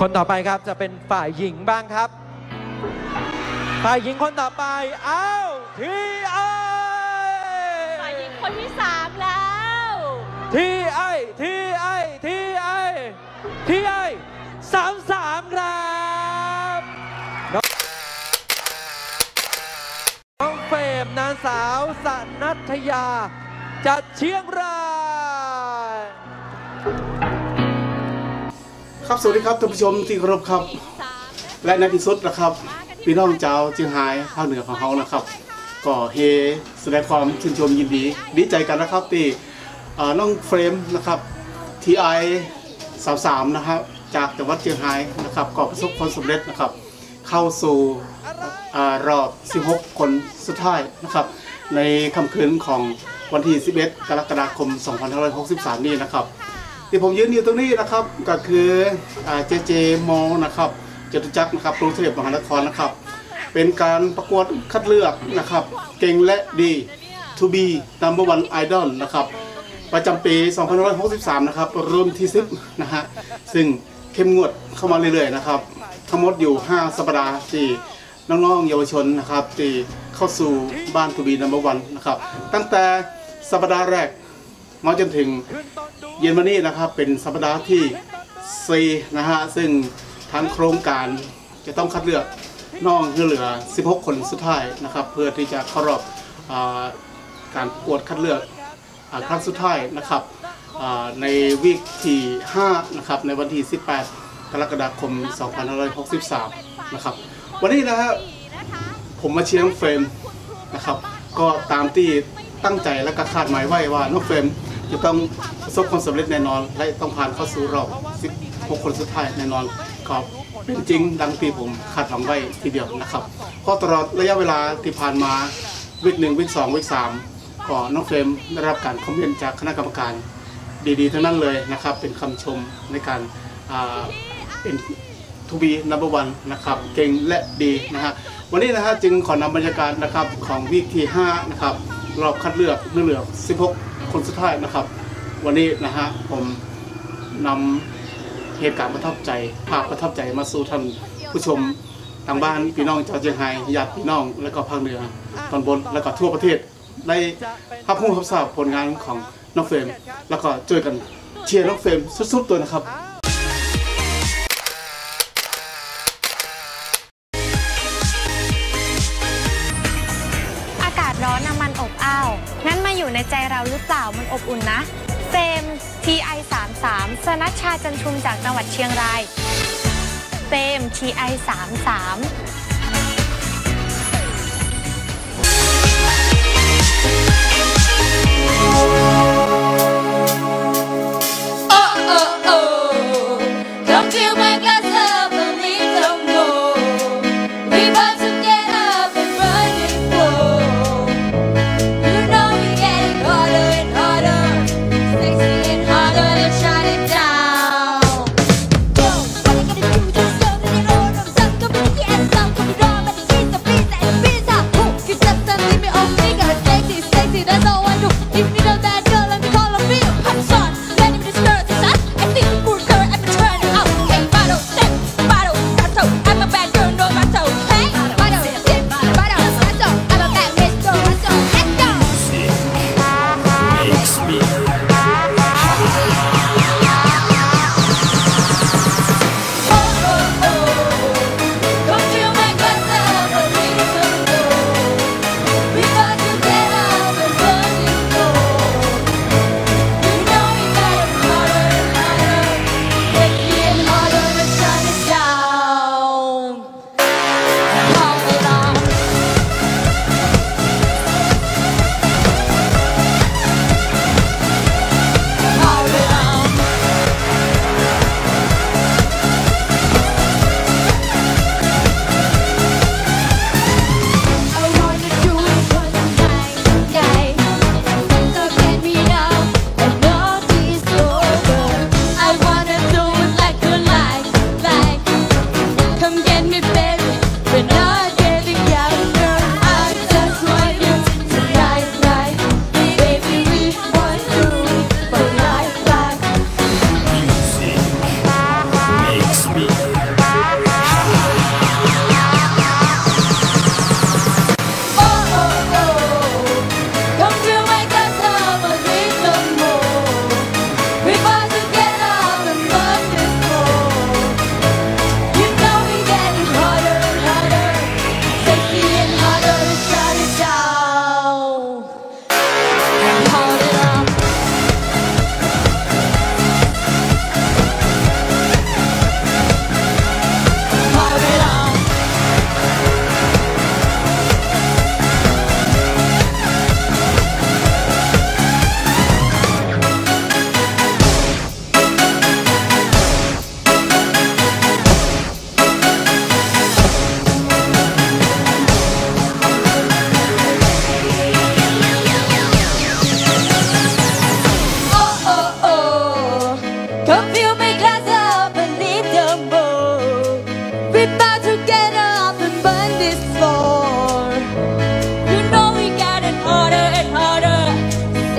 คนต่อไปครับจะเป็นฝ่ายหญิงบ้างครับฝ่ายหญิงคนต่อไปอ้าวTIฝ่ายหญิงคนที่3แล้วTI33ครับน้องเฟรมนางสาวสนัทยาจากเชียงรายครับสวัสดีครับท่านผู้ชมที่เคารพครับและในที่สุดนะครับพี่น้องเจ้าเชียงรายภาคเหนือของเขานะครับก็เฮแสดงความชื่นชมยินดีดีใจกันนะครับที่น้องเฟรมนะครับ TI33 นะครับจากจังหวัดเชียงรายนะครับก็ประสบความสำเร็จนะครับเข้าสู่รอบ16คนสุดท้ายนะครับในค่ำคืนของวันที่11กรกฎาคม2563นี้นะครับที่ผมยืนอยู่ตรงนี้นะครับก็คือเจเจมอลนะครับจตุจักรนะครับกรุงเทพมหานครนะครับเป็นการประกวดคัดเลือกนะครับเก่งและดี to be number one idol นะครับประจำปี2563นะครับเริ่มที่10นะฮะซึ่งเข้มงวดเข้ามาเรื่อยๆนะครับทั้งหมดอยู่5สัปดาห์ที่น้องๆเยาวชนนะครับที่เข้าสู่บ้าน to be number one นะครับตั้งแต่สัปดาห์แรกมาจนถึงเย็นวันนี้นะครับเป็นสัปดาห์ที่4นะฮะซึ่งทางโครงการจะต้องคัดเลือกน้องที่เหลือ16คนสุดท้ายนะครับเพื่อที่จะเข้ารอบการประกวดคัดเลือกครั้งสุดท้ายนะครับในวีคที่5นะครับในวันที่18กรกฎาคม2563นะครับวันนี้นะครับผมมาเชียร์น้องเฟรมนะครับก็ตามที่ตั้งใจและก็คาดหมายไว้ว่าน้องเฟรมจะต้องประสบความสำเร็จแน่นอนและต้องผ่านเข้าสู่รอบ16คนสุดท้ายแน่นอนก็เป็นจริงดังที่ผมคาดหวังไว้ทีเดียวนะครับเพราะตลอดระยะเวลาที่ผ่านมาวิก1วิก2วิก3ก็น้องเฟรมได้รับการคอมเมนต์จากคณะกรรมการดีๆทั้งนั้นเลยนะครับเป็นคำชมในการเป็นทูบีนัมเบอร์วันนะครับเก่งและดีนะฮะวันนี้นะฮะจึงขอนำบรรยากาศนะครับของวิกที่5นะครับรอบคัดเลือกเลือก16คนสุดท้ายนะครับวันนี้นะฮะผมนำเหตุการณ์ประทับใจภาพประทับใจมาสู่ท่านผู้ชมทางบ้านพี่น้องชาวเชียงรายญาติพี่น้องและก็ภาคเหนือตอนบนและก็ทั่วประเทศได้รับรู้รับทราบผลงานของน้องเฟรมแล้วก็ช่วยกันเชียร์น้องเฟรมสุดๆตัวนะครับอากาศร้อนนะมันอบอ้าวงั้นมาอยู่ในใจเราหรือเปล่ามันอบอุ่นนะเฟรมTI33 สนัชชา จันทร์ชุมจากจังหวัดเชียงรายเฟรม TI33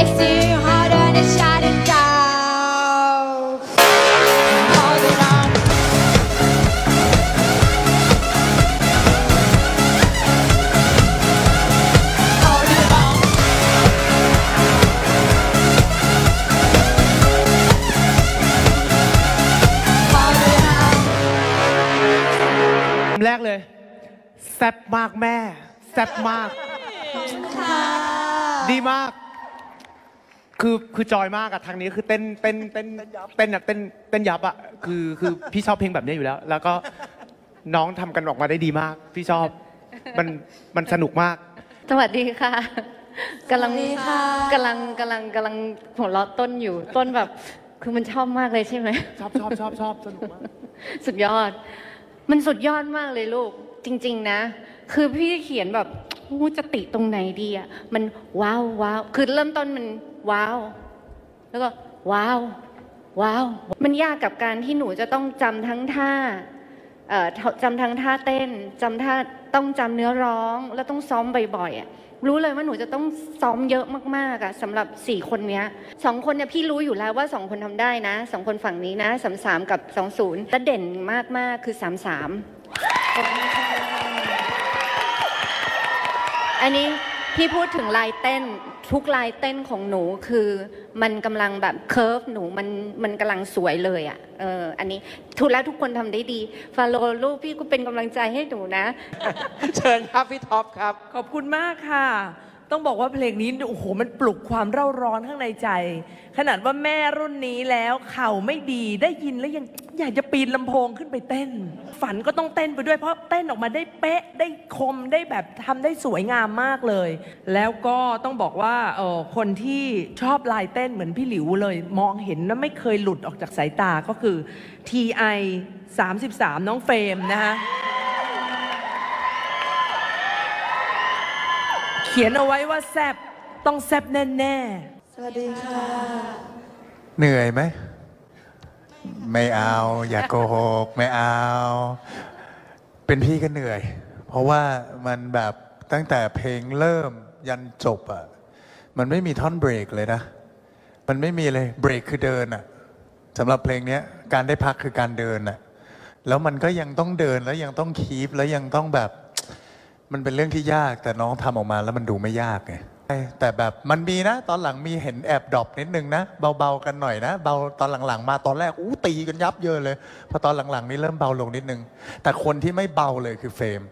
Takes you harder and it shut it down. Holding on. Holding on. Holding on. แรกเลยแซ่บมากแม่แซ่บมากดีมากคือจอยมากอะทางนี้คือเต้นยับอะคือพี่ชอบเพลงแบบนี้อยู่แล้วแล้วก็น้องทำกันออกมาได้ดีมากพี่ชอบมันสนุกมากสวัสดีค่ะกำลังหัวเราะต้นอยู่ต้นแบบคือมันชอบมากเลยใช่ไหมชอบสนุกมากสุดยอดมันสุดยอดมากเลยลูกจริงๆนะคือพี่เขียนแบบจะติตรงไหนดีอ่ะมันว้าวว้าวคือเริ่มต้นมันว้าวแล้วก็ว้าวว้าวมันยากกับการที่หนูจะต้องจำทั้งท่าเต้นจำท่าต้องจำเนื้อร้องแล้วต้องซ้อมบ่อยๆอ่ะรู้เลยว่าหนูจะต้องซ้อมเยอะมากๆอ่ะสำหรับ4คนเนี้ย2คนเนี่ยพี่รู้อยู่แล้วว่า2คนทำได้นะ2คนฝั่งนี้นะ33กับ20แต่เด่นมากๆคือ33อันนี้พี่พูดถึงลายเต้นทุกลายเต้นของหนูคือมันกำลังแบบเคิร์ฟหนูมันกำลังสวยเลยอ่ะอันนี้ทุกแล้วทุกคนทำได้ดีฟาโลลูกพี่ก็เป็นกำลังใจให้หนูนะเชิญครับพี่ท็อปครับขอบคุณมากค่ะต้องบอกว่าเพลงนี้โอ้โหมันปลุกความเร่าร้อนข้างในใจขนาดว่าแม่รุ่นนี้แล้วเข่าไม่ดีได้ยินแล้วยังอยากจะปีนลำโพงขึ้นไปเต้นฝันก็ต้องเต้นไปด้วยเพราะเต้นออกมาได้เป๊ะได้คมได้แบบทำได้สวยงามมากเลยแล้วก็ต้องบอกว่าคนที่ชอบลายเต้นเหมือนพี่หลิวเลยมองเห็นแล้วไม่เคยหลุดออกจากสายตาก็คือ TI33 น้องเฟรมนะคะเขียนเอาไว้ว่าแซบต้องแซบแน่ๆสวัสดีค่ะเหนื่อยไหมไม่เอาอย่าโกหกไม่เอาเป็นพี่ก็เหนื่อยเพราะว่ามันแบบตั้งแต่เพลงเริ่มยันจบอ่ะมันไม่มีท่อนเบรกเลยนะมันไม่มีเลยเบรกคือเดินอ่ะสำหรับเพลงนี้การได้พักคือการเดินอ่ะแล้วมันก็ยังต้องเดินแล้วยังต้องคีฟแล้วยังต้องแบบมันเป็นเรื่องที่ยากแต่น้องทำออกมาแล้วมันดูไม่ยากไงแต่แบบมันมีนะตอนหลังมีเห็นแอบดรอปนิดนึงนะเบาๆกันหน่อยนะเบาตอนหลังๆมาตอนแรกตีกันยับเยินเลยพอตอนหลังๆนี่เริ่มเบาลงนิดนึงแต่คนที่ไม่เบาเลยคือเฟรม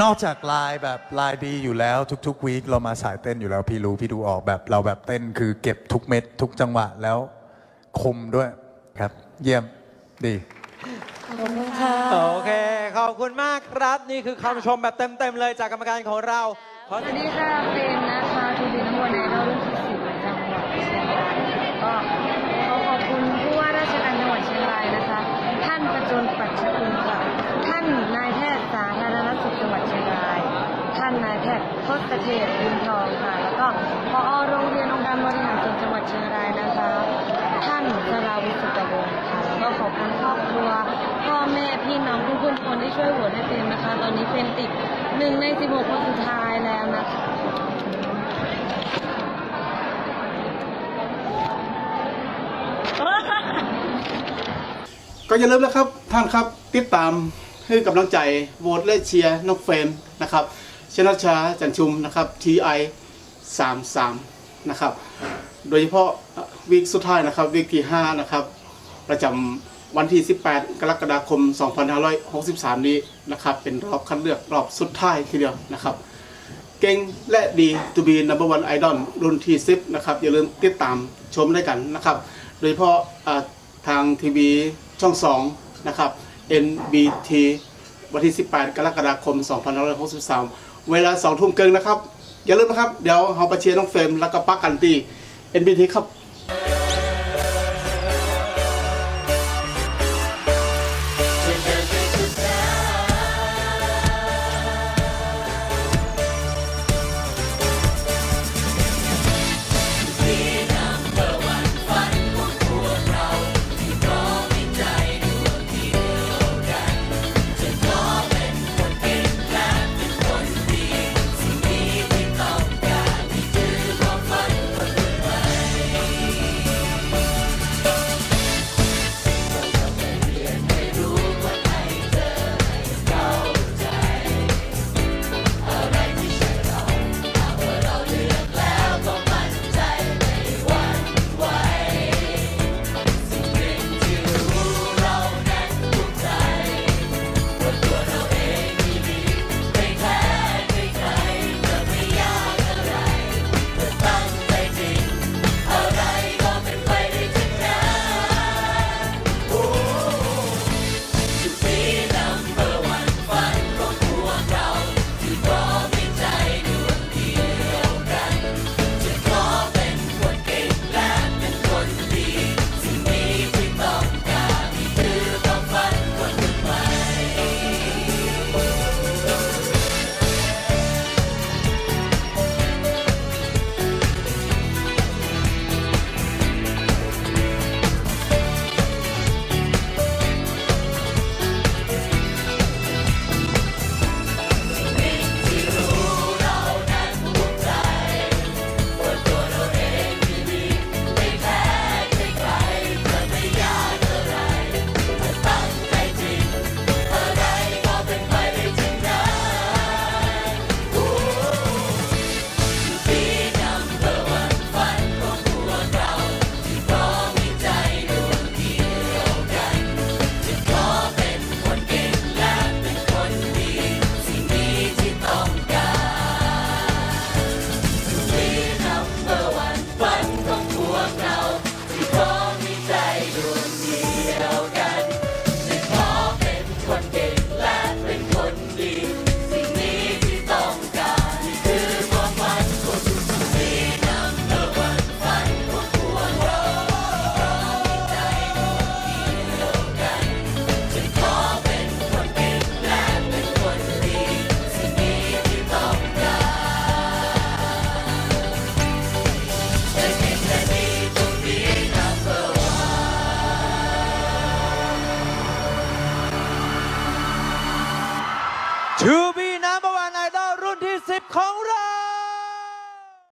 นอกจากลายแบบลายดีอยู่แล้วทุกๆวีคเรามาสายเต้นอยู่แล้วพี่รู้พี่ดูออกแบบเราแบบเต้นคือเก็บทุกเม็ดทุกจังหวะแล้วคมด้วยครับเยี่ยมดีขอบคุณค่ะโอเคขอบคุณมากครับนี่คือคำชมแบบเต็มๆเลยจากกรรมการของเราสวัสดีค่ะเป็นนะคะทูบินโมเดลรุ่นที่10ประจำจังหวัดเชียงรายก็ขอบคุณผู้ว่าราชการจังหวัดเชียงรายนะคะท่านประจวบปัจจุบันค่ะท่านนายแพทย์สาธารณสุขจังหวัดเชียงรายท่านนายแพทย์ทศเทพบุญทองค่ะแล้วก็ผอ.โรงเรียนองค์การบริหารส่วนจังหวัดเชียงรายนะคะท่านสราวุฒิสุตวงศ์ค่ะก็ขอบคุณครอบครัวพ่อแม่พี่น้องทุกคนที่ช่วยโหวตให้เฟรมนะคะตอนนี้เฟรมติด1 ใน 16คนสุดท้ายแล้วนะคะก็อย่าลืมนะครับท่านครับติดตามให้กำลังใจโหวตและเชียร์น้องเฟรมนะครับชนัชชาจันชุมนะครับ TI33 นะครับโดยเฉพาะวีคสุดท้ายนะครับวีคที่5นะครับประจำวันที่18 กรกฎาคม 2563นี้นะครับเป็นรอบคัดเลือกรอบสุดท้ายทีเดียวนะครับเก่งและดีทูบี No.1 Idol รุ่นที่10นะครับอย่าลืมติดตามชมด้วยกันนะครับโดยเฉพาะทางทีวีช่อง2นะครับ NBT วันที่18 กรกฎาคม 2563เวลา 20:00 น.นะครับอย่าลืมนะครับเดี๋ยวเราไปเชียร์น้องเฟรมแล้วก็ปักกันตี NBT ครับ